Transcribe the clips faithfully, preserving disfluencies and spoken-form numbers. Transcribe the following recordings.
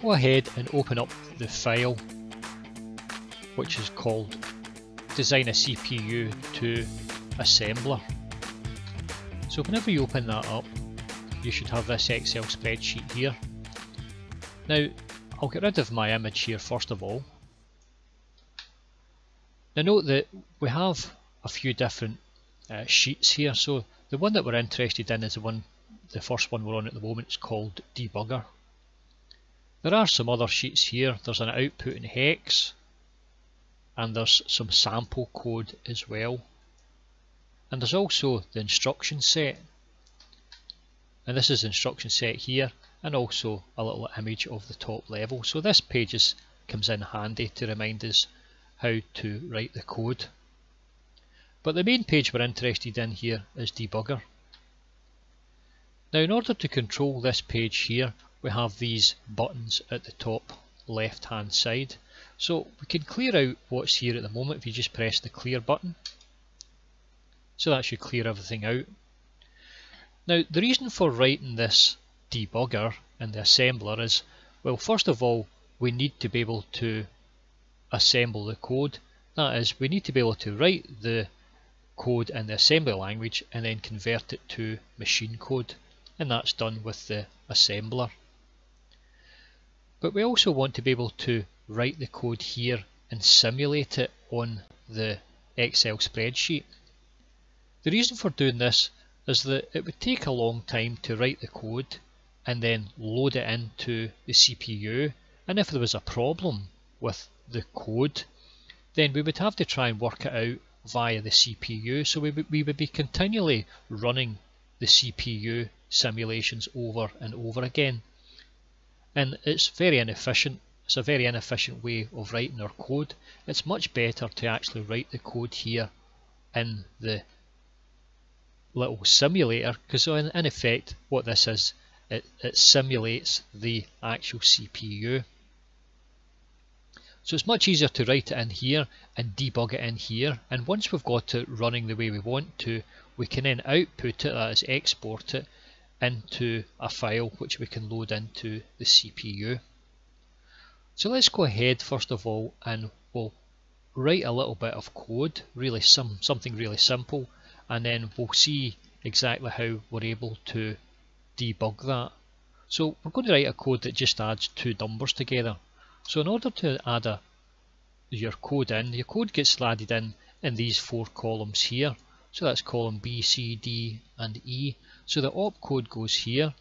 go ahead and open up the file which is called Design a C P U to Assembler. So whenever you open that up, you should have this Excel spreadsheet here. Now, I'll get rid of my image here first of all. Now note that we have a few different uh, sheets here, so the one that we're interested in is the one, the first one we're on at the moment, is called Debugger. There are some other sheets here. There's an output in hex, and there's some sample code as well. And there's also the instruction set. And this is the instruction set here, and also a little image of the top level. So this page is, comes in handy to remind us how to write the code. But the main page we're interested in here is Debugger. Now, in order to control this page here, we have these buttons at the top left hand side. So we can clear out what's here at the moment if you just press the clear button. So that should clear everything out. Now, the reason for writing this debugger and the assembler is, well, first of all, we need to be able to assemble the code. That is, we need to be able to write the code in the assembly language and then convert it to machine code, and that's done with the assembler. But we also want to be able to write the code here and simulate it on the Excel spreadsheet. The reason for doing this is that it would take a long time to write the code and then load it into the C P U, and if there was a problem with the code, then we would have to try and work it out via the C P U, so we, we would be continually running the C P U simulations over and over again, and it's very inefficient. It's a very inefficient way of writing our code. It's much better to actually write the code here in the little simulator, because in, in effect what this is, it, it simulates the actual C P U. So it's much easier to write it in here and debug it in here, and once we've got it running the way we want to, we can then output it, that is export it, into a file which we can load into the C P U. So let's go ahead first of all and we'll write a little bit of code, really some something really simple, and then we'll see exactly how we're able to debug that. So we're going to write a code that just adds two numbers together. So in order to add a, your code in, your code gets added in in these four columns here. So that's column B, C, D and E. So the opcode goes here,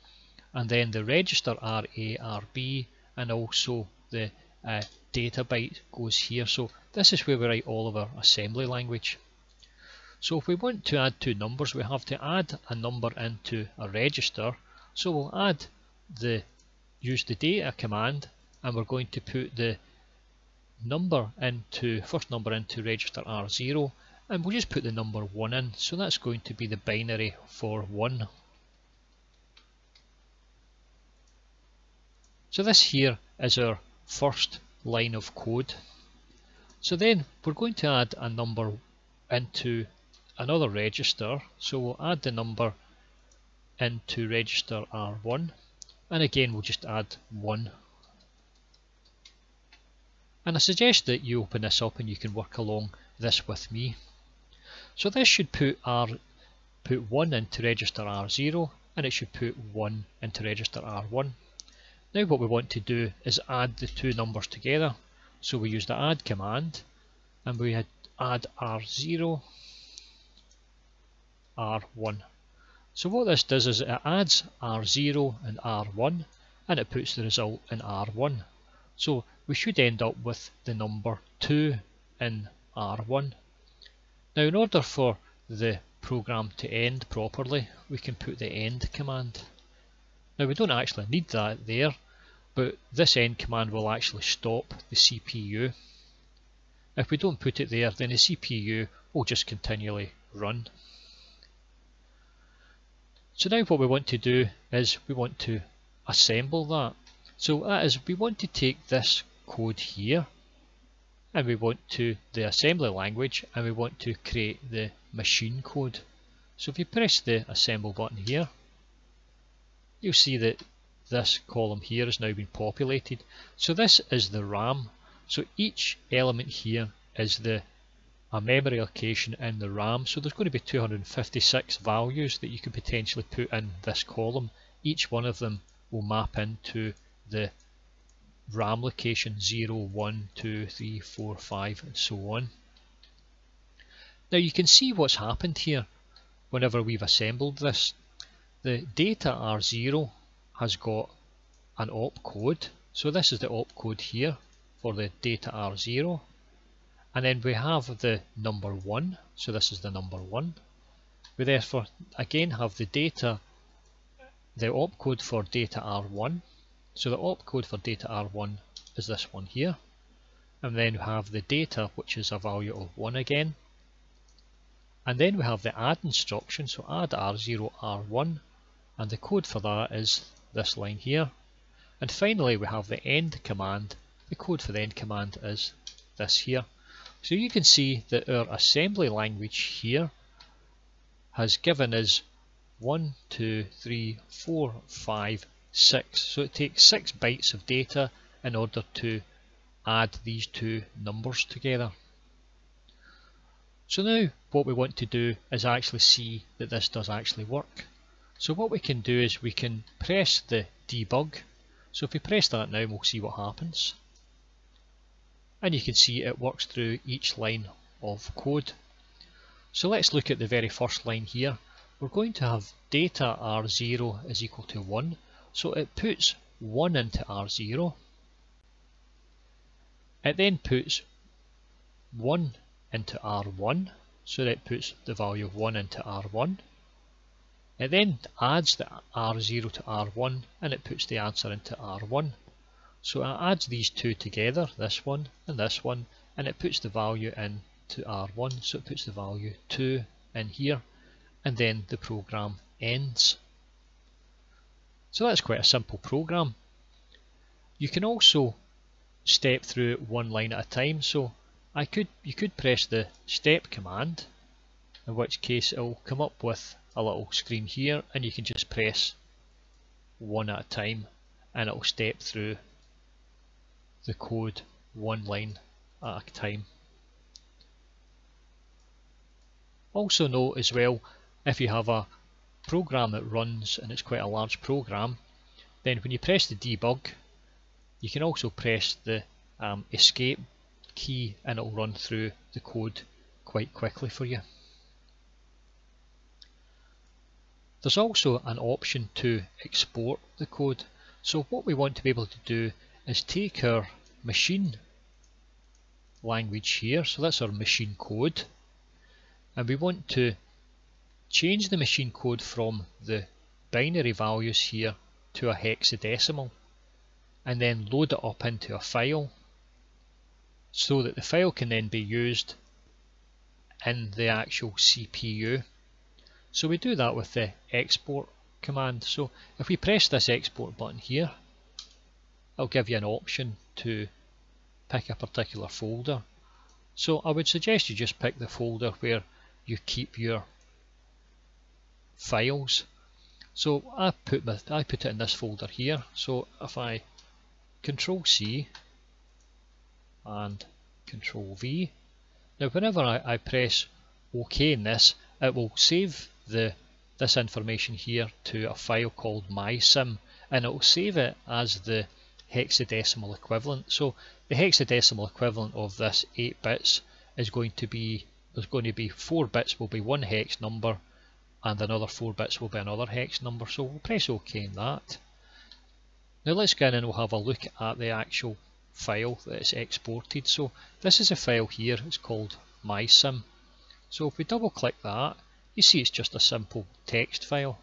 and then the register R, A, R, B, and also the uh, data byte goes here. So this is where we write all of our assembly language. So if we want to add two numbers, we have to add a number into a register. So we'll add the, use the data command, and we're going to put the number into, first number into register R zero, and we'll just put the number one in, so that's going to be the binary for one. So this here is our first line of code. So then we're going to add a number into another register, so we'll add the number into register R one, and again we'll just add one. And I suggest that you open this up and you can work along this with me. So this should put R, put one into register R zero, and it should put one into register R one. Now what we want to do is add the two numbers together. So we use the add command, and we add R zero, R one. So what this does is it adds R zero and R one, and it puts the result in R one. So we should end up with the number two in R one. Now, in order for the program to end properly, we can put the end command. Now, we don't actually need that there, but this end command will actually stop the C P U. If we don't put it there, then the C P U will just continually run. So now what we want to do is we want to assemble that. So that is, we want to take this code here, and we want to the assembly language, and we want to create the machine code. So if you press the assemble button here, you'll see that This column here has now been populated. So this is the RAM. So each element here is the a memory allocation in the RAM. So there's going to be two hundred fifty-six values that you can potentially put in this column. Each one of them will map into the RAM location zero, one, two, three, four, five and so on. Now you can see what's happened here whenever we've assembled this. The data R zero has got an opcode. So this is the opcode here for the data R zero. And then we have the number one, so this is the number one. We therefore again have the data, the opcode for data R one. So the opcode for data R one is this one here. And then we have the data, which is a value of one again. And then we have the add instruction, so add R zero, R one. And the code for that is this line here. And finally, we have the end command. The code for the end command is this here. So you can see that our assembly language here has given us one, two, three, four, five, six. So it takes six bytes of data in order to add these two numbers together. So now what we want to do is actually see that this does actually work. So what we can do is we can press the debug. So if we press that now, we'll see what happens. And you can see it works through each line of code. So let's look at the very first line here. We're going to have data R zero is equal to one. So it puts one into R zero. It then puts one into R one. So that puts the value of one into R one. It then adds the R zero to R one and it puts the answer into R one. So it adds these two together, this one and this one, and it puts the value into R one, so it puts the value two in here, and then the program ends. So that's quite a simple program. You can also step through one line at a time, so I could you could press the step command, in which case it will come up with a little screen here, and you can just press one at a time and it will step through the code one line at a time. Also note as well, if you have a program that runs and it's quite a large program, then when you press the debug, you can also press the um, escape key and it'll run through the code quite quickly for you. There's also an option to export the code. So what we want to be able to do is take our machine language here, so that's our machine code, and we want to change the machine code from the binary values here to a hexadecimal, and then load it up into a file so that the file can then be used in the actual C P U. So we do that with the export command. So if we press this export button here, it'll give you an option to pick a particular folder. So I would suggest you just pick the folder where you keep your files. So I put my, I put it in this folder here. So if I control C and control V, now whenever I, I press OK in this, it will save the this information here to a file called mysim, and it will save it as the hexadecimal equivalent. So the hexadecimal equivalent of this eight bits is going to be, there's going to be four bits will be one hex number and another four bits will be another hex number. So we'll press OK in that. Now let's go in and we'll have a look at the actual file that is exported. So this is a file here, it's called mysim. So if we double click that, you see it's just a simple text file.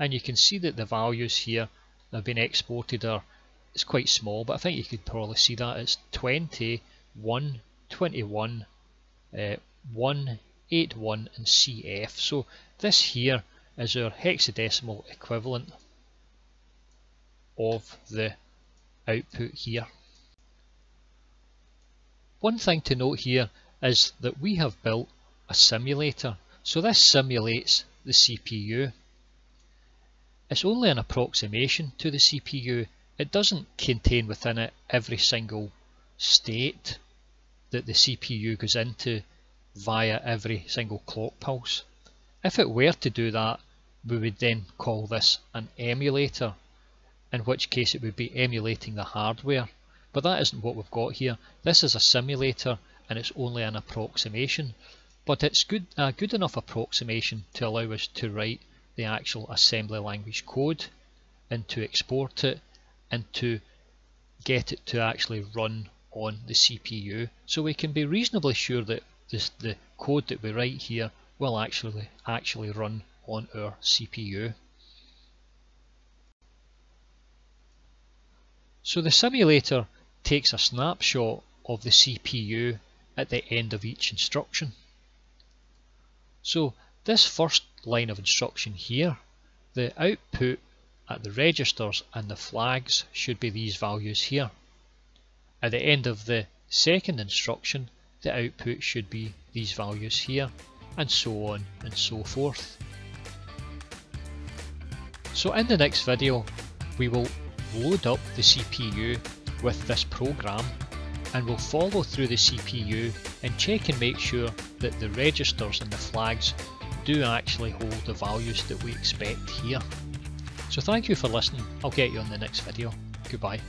And you can see that the values here that have been exported are, it's quite small, but I think you could probably see that it's twenty, one, twenty-one, uh, one, eight, one and C F. So this here is our hexadecimal equivalent of the output here. One thing to note here is that we have built a simulator. So this simulates the C P U. It's only an approximation to the C P U. It doesn't contain within it every single state that the C P U goes into via every single clock pulse. If it were to do that, we would then call this an emulator, in which case it would be emulating the hardware. But that isn't what we've got here. This is a simulator and it's only an approximation, but it's good, a good enough approximation to allow us to write the actual assembly language code and to export it and to get it to actually run on the C P U, so we can be reasonably sure that this, the code that we write here will actually actually run on our C P U. So the simulator takes a snapshot of the C P U at the end of each instruction. So this first line of instruction here, the output at the registers and the flags should be these values here. At the end of the second instruction, the output should be these values here, and so on and so forth. So in the next video, we will load up the C P U with this program, and we'll follow through the C P U and check and make sure that the registers and the flags do actually hold the values that we expect here. So thank you for listening. I'll get you on the next video. Goodbye.